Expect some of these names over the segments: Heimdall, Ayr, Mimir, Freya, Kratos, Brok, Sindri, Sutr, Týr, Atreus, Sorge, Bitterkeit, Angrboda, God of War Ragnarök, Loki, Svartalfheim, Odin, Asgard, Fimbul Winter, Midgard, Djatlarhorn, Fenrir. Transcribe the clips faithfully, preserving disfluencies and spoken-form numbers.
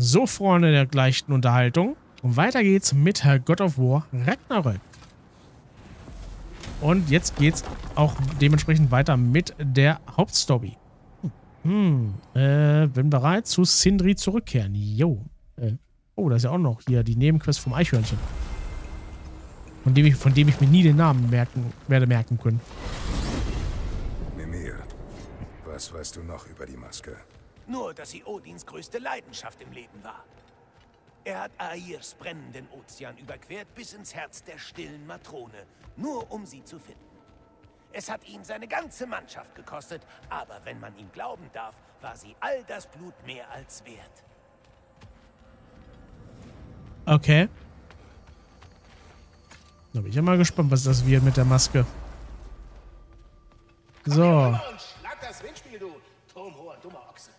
So, Freunde der gleichen Unterhaltung. Und weiter geht's mit God of War Ragnarök. Und jetzt geht's auch dementsprechend weiter mit der Hauptstory. Hm, äh, bin bereit zu Sindri zurückkehren. Jo. Äh, oh, da ist ja auch noch hier die Nebenquest vom Eichhörnchen. Von dem ich, von dem ich mir nie den Namen merken, werde merken können. Mimir, was weißt du noch über die Maske? Nur, dass sie Odins größte Leidenschaft im Leben war. Er hat Ayrs brennenden Ozean überquert bis ins Herz der stillen Matrone, nur um sie zu finden. Es hat ihm seine ganze Mannschaft gekostet, aber wenn man ihm glauben darf, war sie all das Blut mehr als wert. Okay. Da bin ich ja mal gespannt, was das wird mit der Maske. So. Und schlag das Windspiel, du turmhoher, dummer Ochse.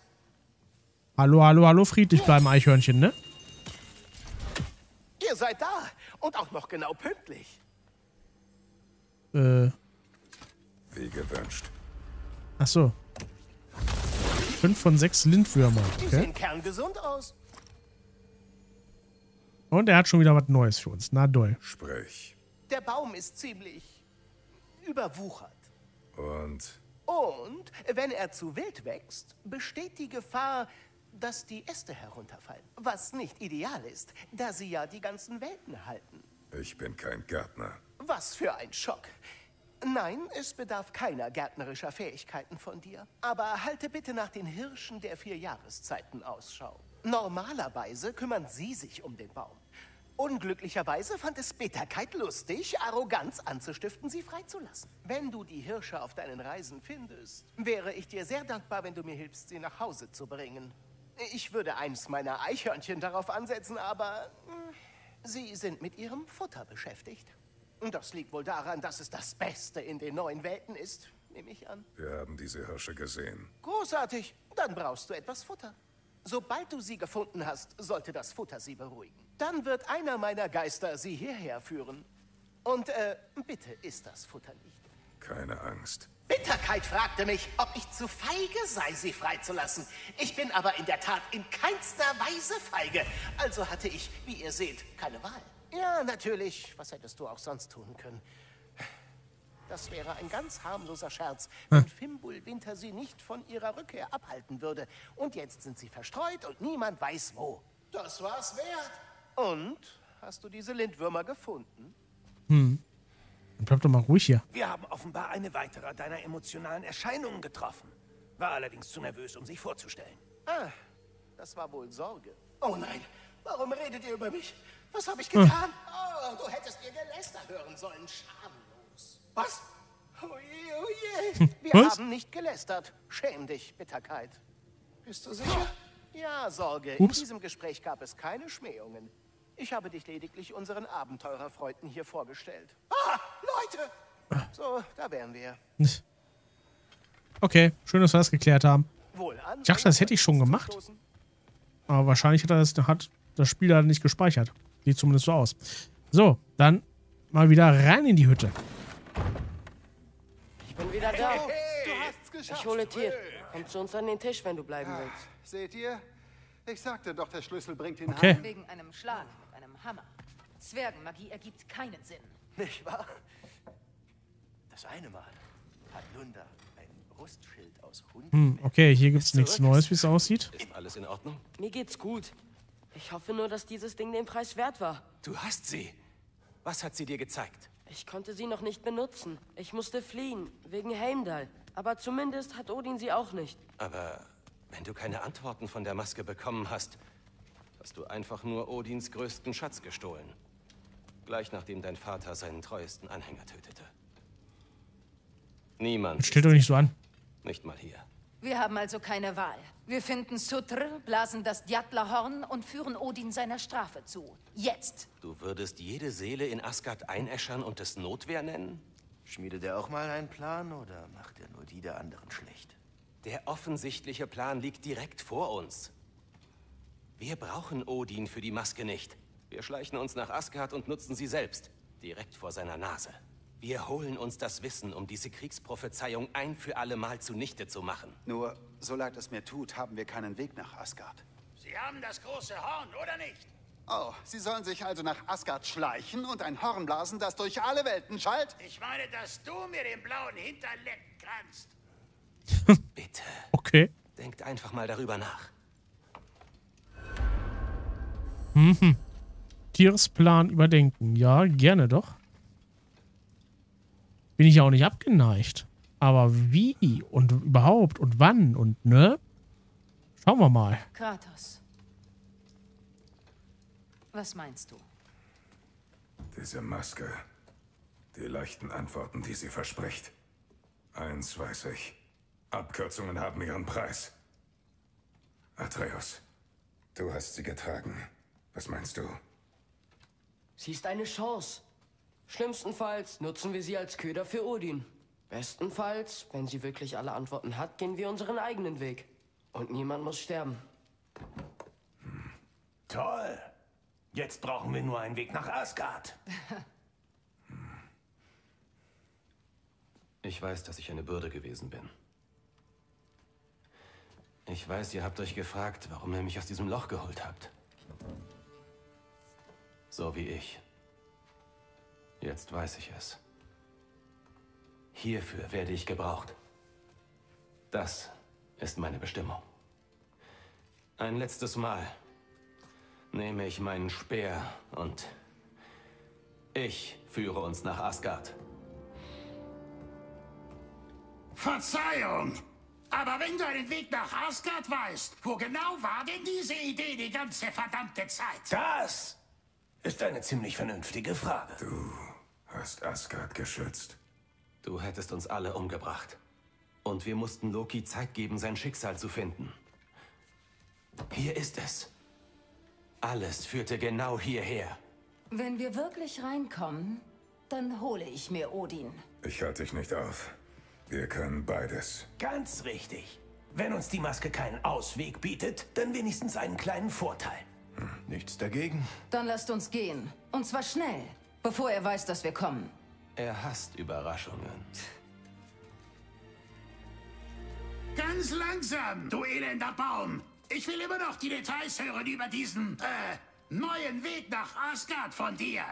Hallo, hallo, hallo, friedlich bleiben, Eichhörnchen, ne? Ihr seid da und auch noch genau pünktlich. Äh. Wie gewünscht. Ach so. Fünf von sechs Lindwürmer. Okay. Die sehen kerngesund aus. Und er hat schon wieder was Neues für uns. Na doll. Sprich. Der Baum ist ziemlich überwuchert. Und? Und wenn er zu wild wächst, besteht die Gefahr, dass die Äste herunterfallen. Was nicht ideal ist, da sie ja die ganzen Welten halten. Ich bin kein Gärtner. Was für ein Schock. Nein, es bedarf keiner gärtnerischer Fähigkeiten von dir. Aber halte bitte nach den Hirschen der vier Jahreszeiten Ausschau. Normalerweise kümmern sie sich um den Baum. Unglücklicherweise fand es Bitterkeit lustig, Arroganz anzustiften, sie freizulassen. Wenn du die Hirsche auf deinen Reisen findest, wäre ich dir sehr dankbar, wenn du mir hilfst, sie nach Hause zu bringen. Ich würde eins meiner Eichhörnchen darauf ansetzen, aber sie sind mit ihrem Futter beschäftigt. Das liegt wohl daran, dass es das Beste in den neuen Welten ist, nehme ich an. Wir haben diese Hirsche gesehen. Großartig, dann brauchst du etwas Futter. Sobald du sie gefunden hast, sollte das Futter sie beruhigen. Dann wird einer meiner Geister sie hierher führen. Und, äh, bitte isst das Futter nicht. Keine Angst. Bitterkeit fragte mich, ob ich zu feige sei, sie freizulassen. Ich bin aber in der Tat in keinster Weise feige. Also hatte ich, wie ihr seht, keine Wahl. Ja, natürlich. Was hättest du auch sonst tun können? Das wäre ein ganz harmloser Scherz, wenn Fimbul Winter sie nicht von ihrer Rückkehr abhalten würde. Und jetzt sind sie verstreut und niemand weiß wo. Das war's wert. Und? Hast du diese Lindwürmer gefunden? Hm. Dann bleib doch mal ruhig hier. Wir haben offenbar eine weitere deiner emotionalen Erscheinungen getroffen. War allerdings zu nervös, um sich vorzustellen. Ah, das war wohl Sorge. Oh nein, warum redet ihr über mich? Was habe ich getan? Hm. Oh, du hättest ihr Geläster hören sollen, schamlos. Was? Oh je, oh je. Wir Was? haben nicht gelästert. Schäm dich, Bitterkeit. Bist du sicher? Ja, Sorge. Ups. In diesem Gespräch gab es keine Schmähungen. Ich habe dich lediglich unseren Abenteurerfreunden hier vorgestellt. Ah, Leute! So, da wären wir. Okay, schön, dass wir das geklärt haben. Ich dachte, das hätte ich schon gemacht. Aber wahrscheinlich hat er das... Hat Das Spiel hat nicht gespeichert. Sieht zumindest so aus. So, dann mal wieder rein in die Hütte. Ich bin wieder da. Hey, du hast's geschafft. Ich hole Týr. Komm zu uns an den Tisch, wenn du bleiben willst. Ah, seht ihr? Ich sagte doch, der Schlüssel bringt ihn okay. Heim. Wegen einem Schlag mit einem Hammer. Zwergenmagie ergibt keinen Sinn. Nicht wahr? Das eine Mal hat Lunda ein Brustschild aus Hunden. Hm, okay, hier gibt's nichts Neues, wie es aussieht. Ist alles in Ordnung? Mir geht's gut. Ich hoffe nur, dass dieses Ding den Preis wert war. Du hast sie. Was hat sie dir gezeigt? Ich konnte sie noch nicht benutzen. Ich musste fliehen, wegen Heimdall. Aber zumindest hat Odin sie auch nicht. Aber wenn du keine Antworten von der Maske bekommen hast, hast du einfach nur Odins größten Schatz gestohlen. Gleich nachdem dein Vater seinen treuesten Anhänger tötete. Niemand. Stellt euch nicht so an. Nicht mal hier. Wir haben also keine Wahl. Wir finden Sutr, blasen das Djatlarhorn und führen Odin seiner Strafe zu. Jetzt! Du würdest jede Seele in Asgard einäschern und es Notwehr nennen? Schmiedet er auch mal einen Plan oder macht er nur die der anderen schlecht? Der offensichtliche Plan liegt direkt vor uns. Wir brauchen Odin für die Maske nicht. Wir schleichen uns nach Asgard und nutzen sie selbst. Direkt vor seiner Nase. Wir holen uns das Wissen, um diese Kriegsprophezeiung ein für alle Mal zunichte zu machen. Nur, so leid es mir tut, haben wir keinen Weg nach Asgard. Sie haben das große Horn, oder nicht? Oh, Sie sollen sich also nach Asgard schleichen und ein Horn blasen, das durch alle Welten schallt? Ich meine, dass du mir den blauen Hinterleck kranzt. Bitte. Okay. Denkt einfach mal darüber nach. Mhm. Týrs Plan überdenken. Ja, gerne doch. Bin ich ja auch nicht abgeneigt. Aber wie und überhaupt und wann und ne? Schauen wir mal. Kratos. Was meinst du? Diese Maske. Die leichten Antworten, die sie verspricht. Eins weiß ich. Abkürzungen haben ihren Preis. Atreus, du hast sie getragen. Was meinst du? Sie ist eine Chance. Schlimmstenfalls nutzen wir sie als Köder für Odin. Bestenfalls, wenn sie wirklich alle Antworten hat, gehen wir unseren eigenen Weg. Und niemand muss sterben. Hm. Toll. Jetzt brauchen wir nur einen Weg nach Asgard. Hm. Ich weiß, dass ich eine Bürde gewesen bin. Ich weiß, ihr habt euch gefragt, warum ihr mich aus diesem Loch geholt habt. So wie ich. Jetzt weiß ich es. Hierfür werde ich gebraucht. Das ist meine Bestimmung. Ein letztes Mal nehme ich meinen Speer und ich führe uns nach Asgard. Verzeihung! Aber wenn du einen Weg nach Asgard weißt, wo genau war denn diese Idee die ganze verdammte Zeit? Das ist eine ziemlich vernünftige Frage. Du hast Asgard geschützt. Du hättest uns alle umgebracht. Und wir mussten Loki Zeit geben, sein Schicksal zu finden. Hier ist es. Alles führte genau hierher. Wenn wir wirklich reinkommen, dann hole ich mir Odin. Ich halte dich nicht auf. Wir können beides. Ganz richtig. Wenn uns die Maske keinen Ausweg bietet, dann wenigstens einen kleinen Vorteil. Hm, nichts dagegen. Dann lasst uns gehen. Und zwar schnell, bevor er weiß, dass wir kommen. Er hasst Überraschungen. Ganz langsam, du elender Baum. Ich will immer noch die Details hören über diesen, äh, neuen Weg nach Asgard von dir.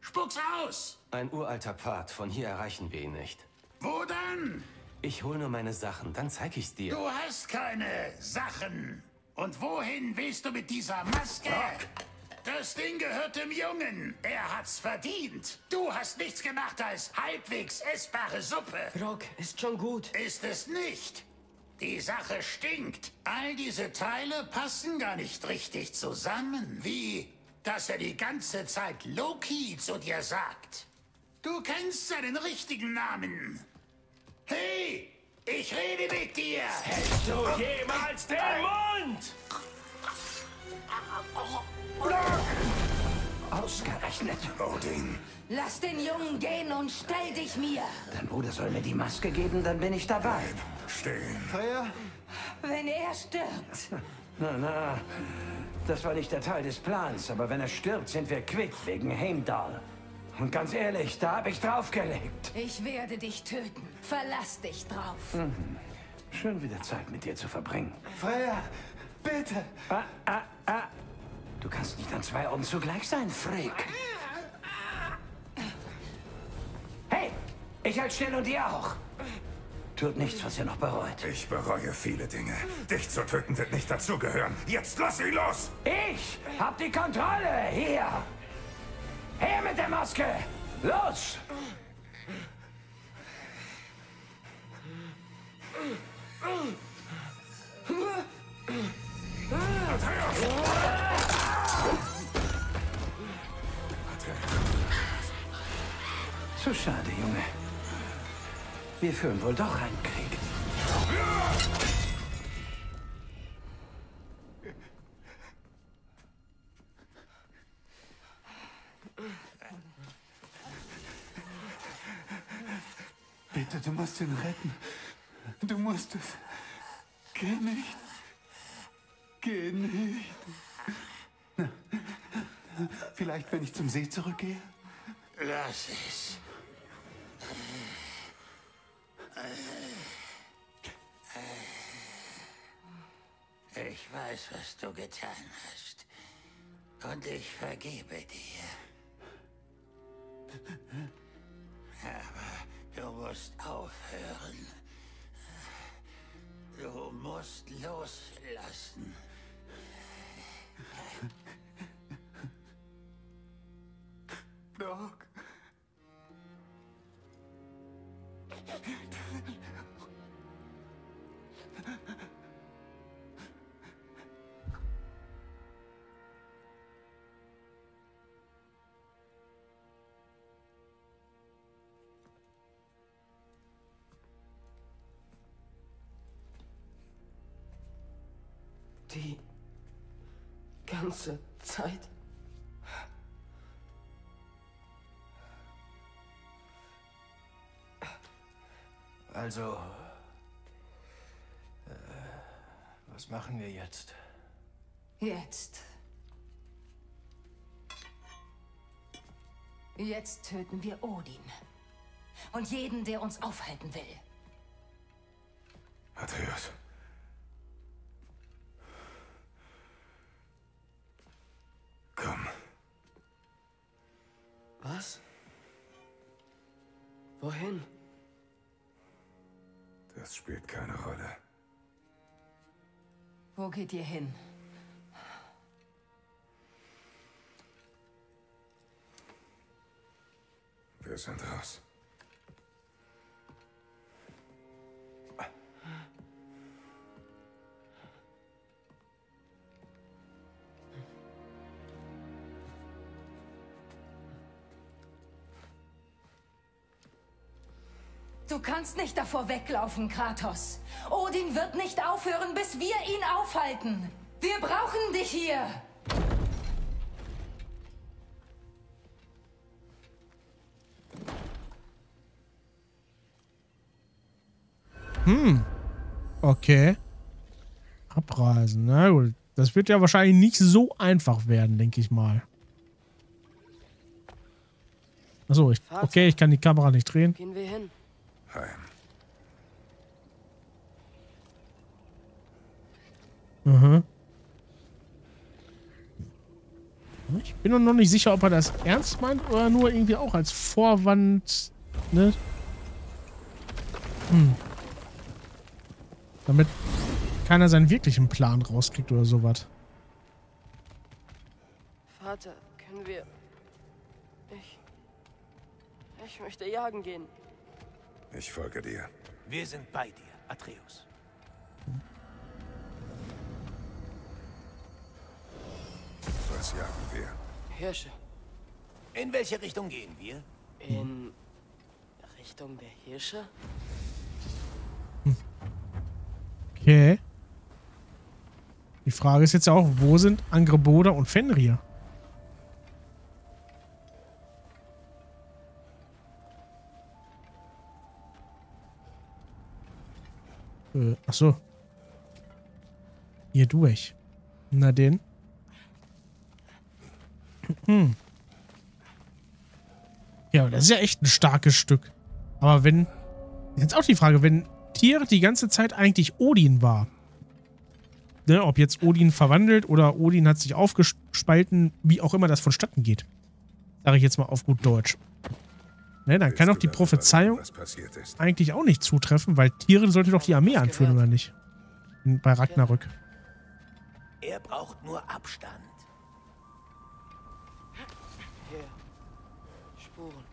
Spuck's aus! Ein uralter Pfad, von hier erreichen wir ihn nicht. Wo dann? Ich hole nur meine Sachen, dann zeig ich's dir. Du hast keine Sachen. Und wohin willst du mit dieser Maske? Brok. Das Ding gehört dem Jungen. Er hat's verdient. Du hast nichts gemacht als halbwegs essbare Suppe. Brok, ist schon gut. Ist es nicht. Die Sache stinkt. All diese Teile passen gar nicht richtig zusammen. Wie, dass er die ganze Zeit Loki zu dir sagt. Du kennst seinen richtigen Namen. Hey, ich rede mit dir. Hältst du jemals den Mund? Ausgerechnet, Odin. Lass den Jungen gehen und stell dich mir. Dein Bruder soll mir die Maske geben, dann bin ich dabei. Stehen. Freya? Wenn er stirbt. Na, na, das war nicht der Teil des Plans, aber wenn er stirbt, sind wir quitt wegen Heimdall. Und ganz ehrlich, da habe ich draufgelegt. Ich werde dich töten. Verlass dich drauf. Mhm. Schön wieder Zeit mit dir zu verbringen. Freya, bitte. Ah, ah, ah. Du kannst nicht an zwei Orten zugleich sein, Freak. Hey, ich halt still und ihr auch. Tut nichts, was ihr noch bereut. Ich bereue viele Dinge. Dich zu töten wird nicht dazugehören. Jetzt lass ihn los. Ich hab die Kontrolle hier. Her mit der Maske! Los! Atreus! Atreus! Zu schade, Junge. Wir führen wohl doch einen Krieg. Bitte, du musst ihn retten. Du musst es. Geh nicht. Geh nicht. Na, vielleicht, wenn ich zum See zurückgehe? Lass es. Ich Ich weiß, was du getan hast. Und ich vergebe dir. Aber du musst aufhören. Du musst loslassen. Brok. Die ganze Zeit. Also, äh, was machen wir jetzt? Jetzt. Jetzt töten wir Odin. Und jeden, der uns aufhalten will. Atreus. Komm. Was? Wohin? Das spielt keine Rolle. Wo geht ihr hin? Wir sind raus. Du kannst nicht davor weglaufen, Kratos. Odin wird nicht aufhören, bis wir ihn aufhalten. Wir brauchen dich hier. Hm. Okay. Abreisen. Na gut. Das wird ja wahrscheinlich nicht so einfach werden, denke ich mal. Achso, ich, okay, ich kann die Kamera nicht drehen. Gehen wir hin. Heim. Mhm. Ich bin noch nicht sicher, ob er das ernst meint oder nur irgendwie auch als Vorwand, ne? Hm. Damit keiner seinen wirklichen Plan rauskriegt oder sowas. Vater, können wir... Ich... Ich möchte jagen gehen. Ich folge dir. Wir sind bei dir, Atreus. Was jagen wir? Hirsche. In welche Richtung gehen wir? In Richtung der Hirsche? Okay. Die Frage ist jetzt auch, wo sind Angrboda und Fenrir? Ach so. Hier durch. Na den. Hm. Ja, das ist ja echt ein starkes Stück. Aber wenn... Jetzt auch die Frage, wenn Týr die ganze Zeit eigentlich Odin war. Ne, ob jetzt Odin verwandelt oder Odin hat sich aufgespalten, wie auch immer das vonstatten geht. Sage ich jetzt mal auf gut Deutsch. Ne, dann kann auch die Prophezeiung eigentlich auch nicht zutreffen, weil Týr sollte doch die Armee anführen, oder nicht? Bei Ragnarök. Er braucht nur Abstand. Hier. Spuren.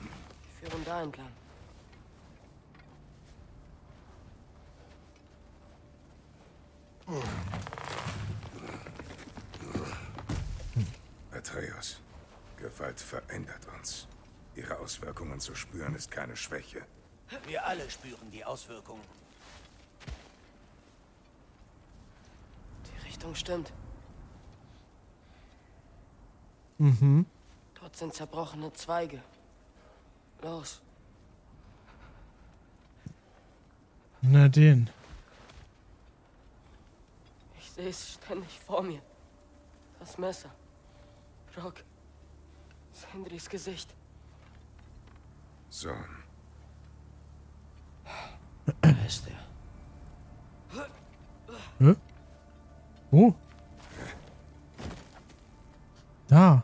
Die führen da entlang. Hm. Atreus, Gewalt verändert uns. Ihre Auswirkungen zu spüren, ist keine Schwäche. Wir alle spüren die Auswirkungen. Die Richtung stimmt. Mhm. Dort sind zerbrochene Zweige. Los. Na den. Ich sehe es ständig vor mir. Das Messer. Brok. Sindris Gesicht. Sohn. Da ist er. Hä? Wo? Da.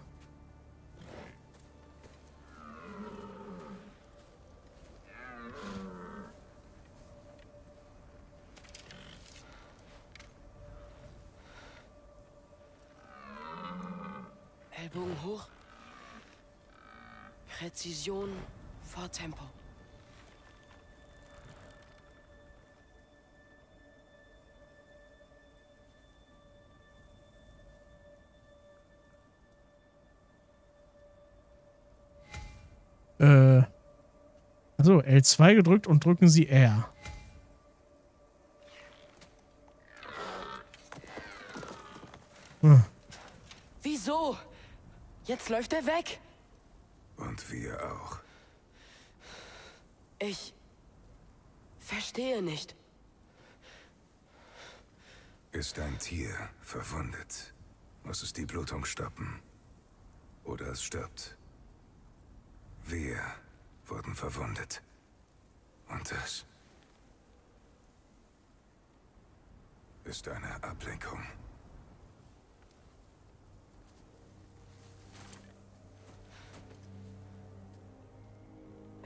Ellbogen hoch. Präzision vor Tempo. Äh. Also L zwei gedrückt und drücken Sie R. Hm. Wieso? Jetzt läuft er weg. Und wir auch. Ich verstehe nicht. Ist ein Tier verwundet, muss es die Blutung stoppen. Oder es stirbt. Wir wurden verwundet. Und das ist eine Ablenkung.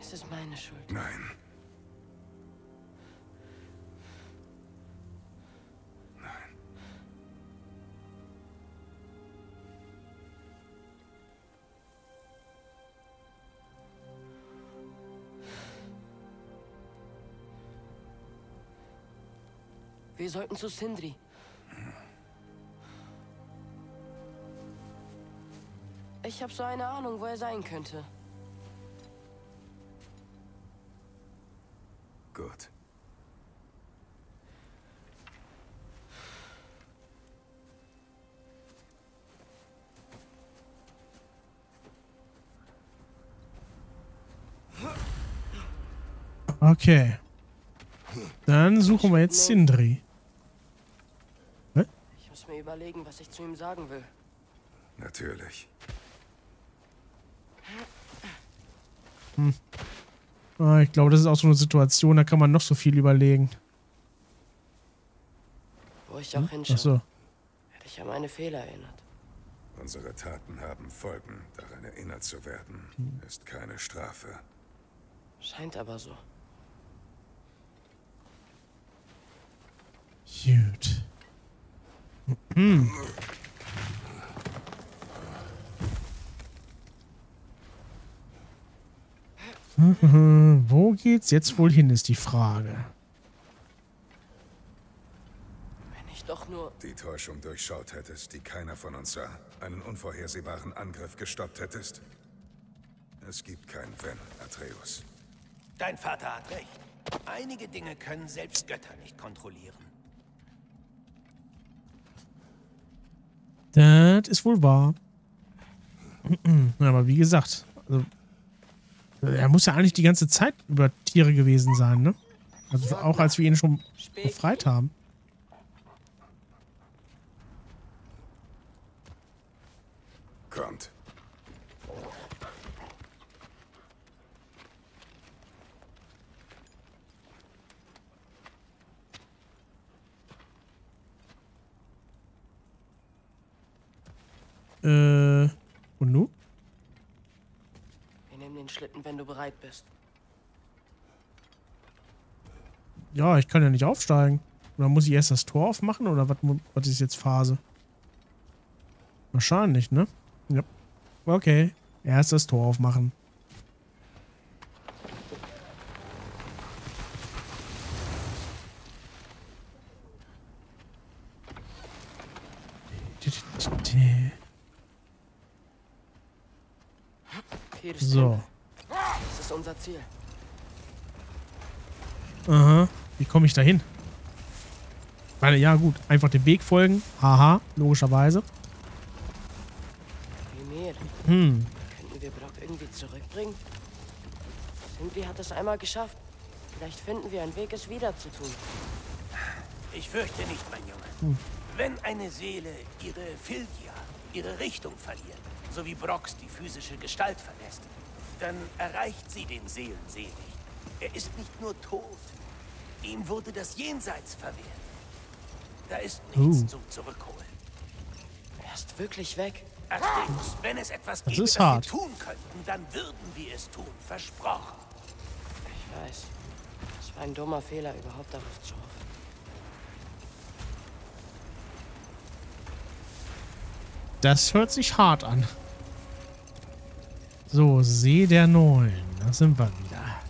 Es ist meine Schuld. Nein. Nein. Wir sollten zu Sindri. Hm. Ich habe so eine Ahnung, wo er sein könnte. Gut. Okay. Dann suchen wir jetzt Sindri. Hä? Ich muss mir überlegen, was ich zu ihm sagen will. Natürlich. Hm. Ah, ich glaube, das ist auch so eine Situation, da kann man noch so viel überlegen. Wo ich auch hinschaue, so. Hätte ich an meine Fehler erinnert. Unsere Taten haben Folgen. Daran erinnert zu werden, ist keine Strafe. Scheint aber so. Gut. Wo geht's jetzt wohl hin, ist die Frage. Wenn ich doch nur die Täuschung durchschaut hättest, die keiner von uns sah, einen unvorhersehbaren Angriff gestoppt hättest. Es gibt kein Wenn, Atreus. Dein Vater hat recht. Einige Dinge können selbst Götter nicht kontrollieren. Das ist wohl wahr. Aber wie gesagt, also er muss ja eigentlich die ganze Zeit über Tiere gewesen sein, ne? Also auch als wir ihn schon befreit haben. Kommt. Äh, und nun? Schlitten, wenn du bereit bist. Ja, ich kann ja nicht aufsteigen. Oder muss ich erst das Tor aufmachen? Oder was, was ist jetzt Phase? Wahrscheinlich, ne? Ja. Okay. Erst das Tor aufmachen. So. Das ist unser Ziel. Aha. Wie komme ich da hin? Weil, ja gut, einfach dem Weg folgen. Haha, logischerweise. Mimir, hm. Könnten wir Brok irgendwie zurückbringen? Sindri hat es einmal geschafft. Vielleicht finden wir einen Weg, es wieder zu tun. Ich fürchte nicht, mein Junge. Hm. Wenn eine Seele ihre Filia, ihre Richtung verliert, so wie Broks die physische Gestalt verlässt, dann erreicht sie den Seelensee nicht. Er ist nicht nur tot, ihm wurde das Jenseits verwehrt. Da ist nichts uh. zum Zurückholen. Er ist wirklich weg. Atreus, wenn es etwas gibt, das wir tun könnten, dann würden wir es tun. Versprochen. Ich weiß. Es war ein dummer Fehler, überhaupt darauf zu hoffen. Das hört sich hart an. So, See der Neuen. Da sind wir wieder.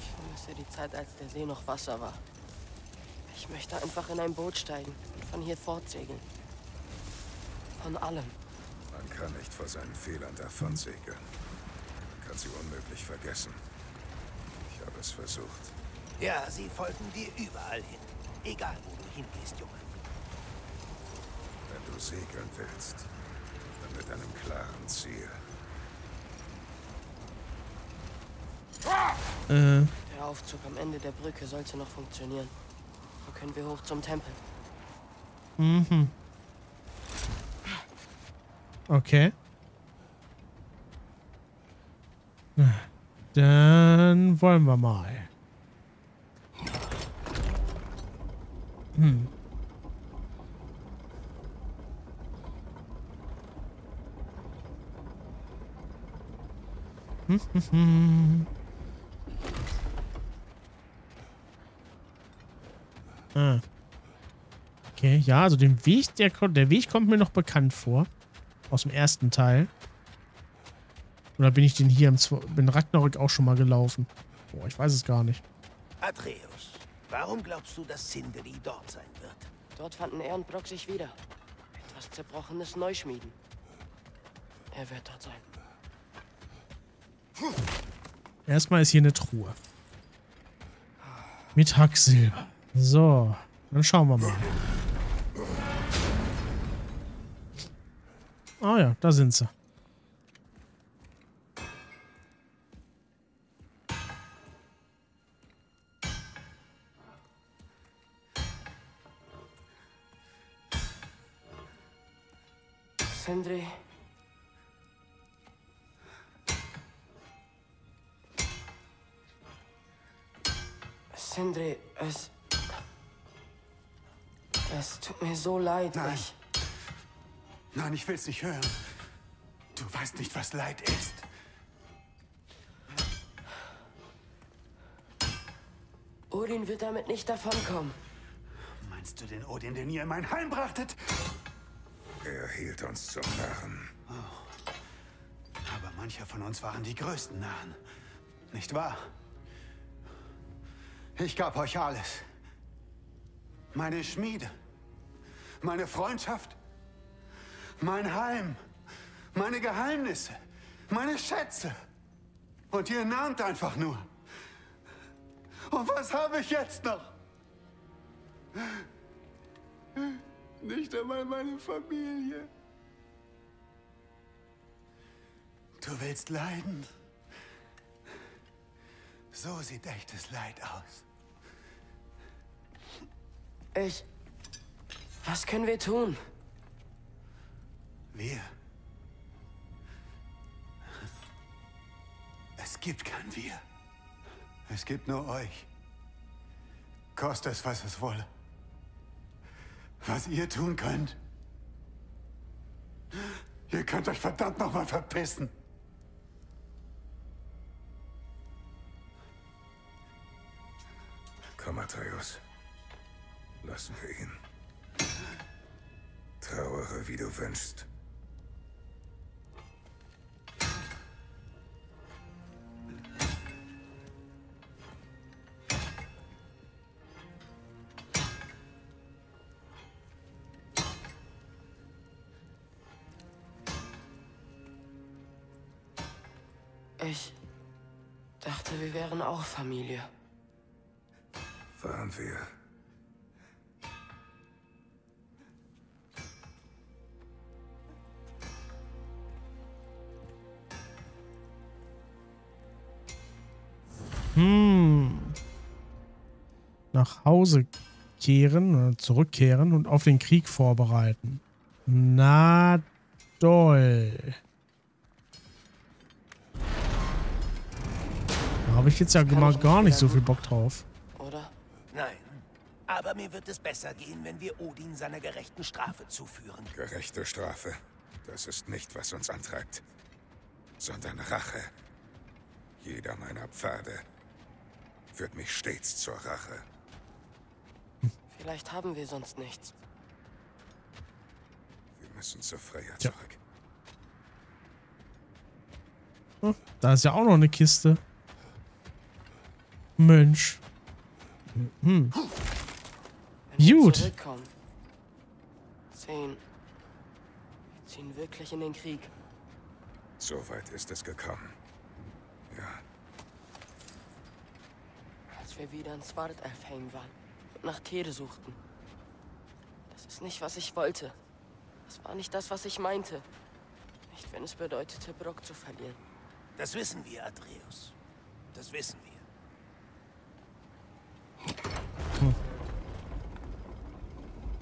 Ich vermisse die Zeit, als der See noch Wasser war. Ich möchte einfach in ein Boot steigen und von hier fortsegeln. Von allem. Man kann nicht vor seinen Fehlern davonsegeln. Man kann sie unmöglich vergessen. Ich habe es versucht. Ja, sie folgen dir überall hin. Egal, wo du hingehst, Junge. Wenn du segeln willst, dann mit einem klaren Ziel. Äh. Der Aufzug am Ende der Brücke sollte noch funktionieren. Dann können wir hoch zum Tempel. Mhm. Okay. Dann wollen wir mal. Hm. Hm, hm, hm. Ah. Okay, ja, also den Weg, der, der Weg kommt mir noch bekannt vor. Aus dem ersten Teil. Oder bin ich den hier im bin Ragnarök auch schon mal gelaufen? Boah, ich weiß es gar nicht. Atreus, warum glaubst du, dass Sindri dort sein wird? Dort fanden er und Brok sich wieder. Etwas zerbrochenes Neuschmieden. Er wird dort sein. Hm. Erstmal ist hier eine Truhe. Mit Hacksilber. So, dann schauen wir mal. Ah ja, da sind sie. Sindri. Sindri, es... Es tut mir so leid. Nein. Ich... Nein, ich will's nicht hören. Du weißt nicht, was Leid ist. Odin wird damit nicht davonkommen. Meinst du den Odin, den ihr in mein Heim brachtet? Er hielt uns zum Narren. Oh. Aber mancher von uns waren die größten Narren. Nicht wahr? Ich gab euch alles. Meine Schmiede. Meine Freundschaft. Mein Heim, meine Geheimnisse, meine Schätze. Und ihr nahmt einfach nur. Und was habe ich jetzt noch? Nicht einmal meine Familie. Du willst leiden? So sieht echtes Leid aus. Ich... Was können wir tun? Wir? Es gibt kein Wir. Es gibt nur euch. Kostet es, was es wolle. Was ihr tun könnt. Ihr könnt euch verdammt nochmal verpissen. Komm, Atreus. Lassen wir ihn. Trauere, wie du wünschst. Ich dachte, wir wären auch Familie. Waren wir. Hm. Nach Hause kehren oder zurückkehren und auf den Krieg vorbereiten. Na doll. Da habe ich jetzt ja mal gar nicht so viel Bock drauf. Oder? Nein. Aber mir wird es besser gehen, wenn wir Odin seiner gerechten Strafe zuführen. Gerechte Strafe? Das ist nicht, was uns antreibt, sondern Rache. Jeder meiner Pfade führt mich stets zur Rache. Vielleicht haben wir sonst nichts. Wir müssen zur Freya zurück. Ja. Hm, da ist ja auch noch eine Kiste. Mensch. Hm. Gut. Zehn. Wir ziehen wirklich in den Krieg. So weit ist es gekommen. Ja. Als wir wieder in Svartalfheim waren und nach Týr suchten. Das ist nicht, was ich wollte. Das war nicht das, was ich meinte. Nicht, wenn es bedeutete, Brok zu verlieren. Das wissen wir, Atreus. Das wissen wir. Hm.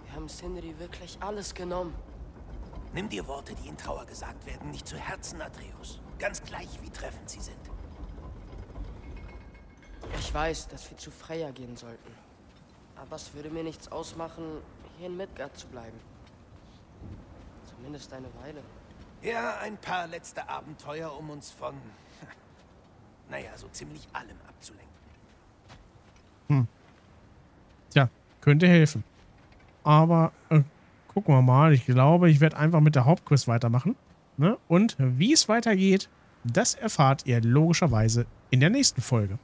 Wir haben Sindri wirklich alles genommen. Nimm dir Worte, die in Trauer gesagt werden, nicht zu Herzen, Atreus. Ganz gleich, wie treffend sie sind. Ich weiß, dass wir zu Freya gehen sollten. Aber es würde mir nichts ausmachen, hier in Midgard zu bleiben. Zumindest eine Weile. Ja, ein paar letzte Abenteuer, um uns von... naja, so ziemlich allem abzulenken. Hm. Tja, könnte helfen. Aber... Äh gucken wir mal. Ich glaube, ich werde einfach mit der Hauptquest weitermachen. Ne? Und wie es weitergeht, das erfahrt ihr logischerweise in der nächsten Folge.